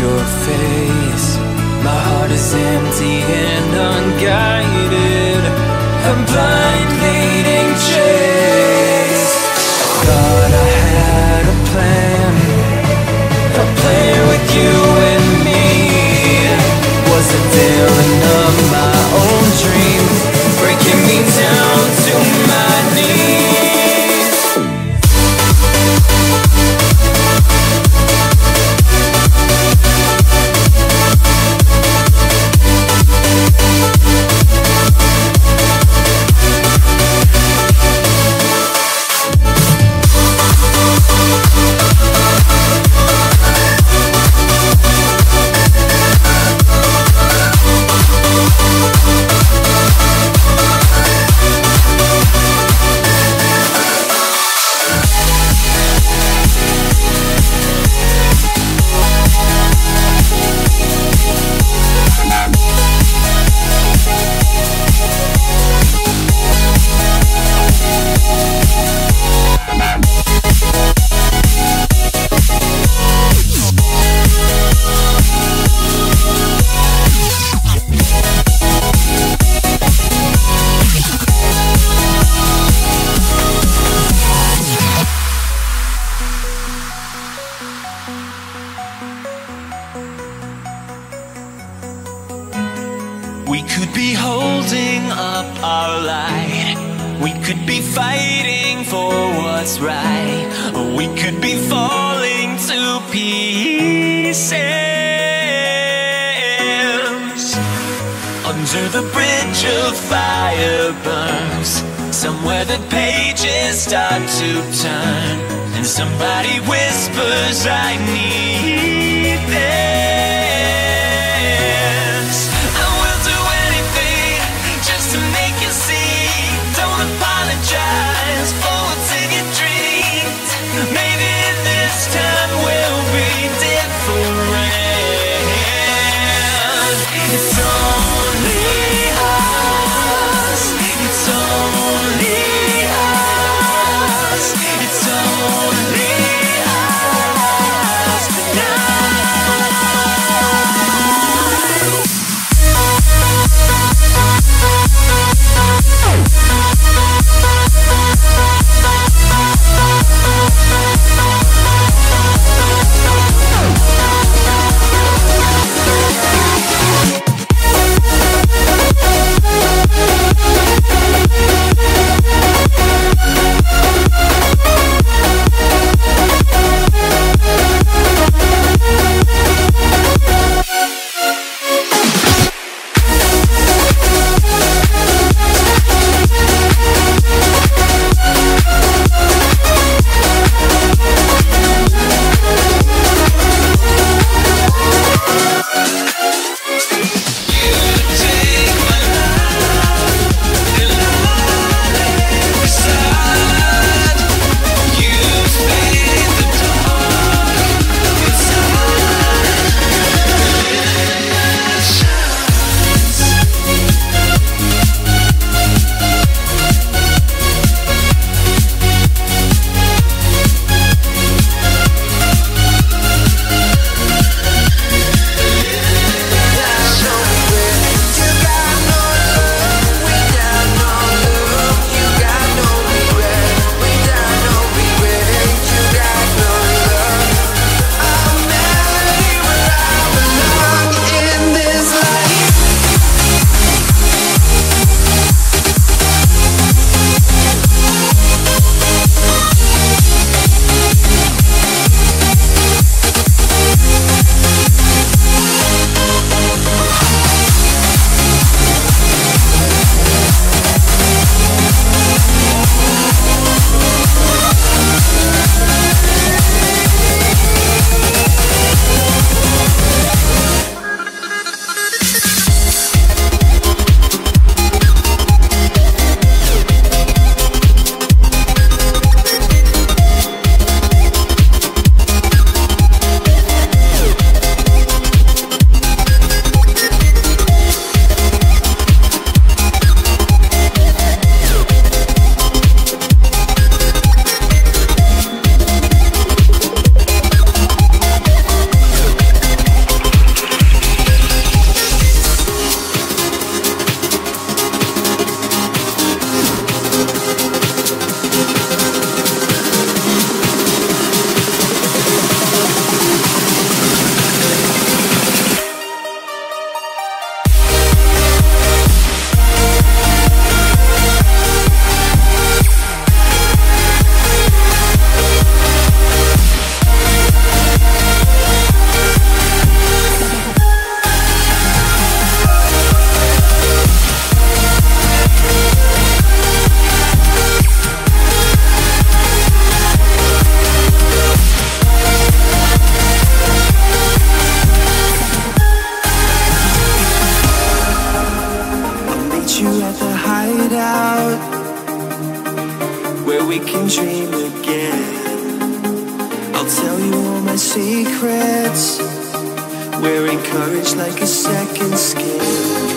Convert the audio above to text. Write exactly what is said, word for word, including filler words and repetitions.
your face. My heart is empty and unguided, a blind leading chase. I thought I had a plan, a plan with you and me. Was it villain of my own dreams, breaking me down to my knees? We could be holding up our light. We could be fighting for what's right. We could be falling to pieces. Under the bridge of fire burns, somewhere the pages start to turn, and somebody whispers, I need this. It's only us tonight. We're encouraged like a second skin.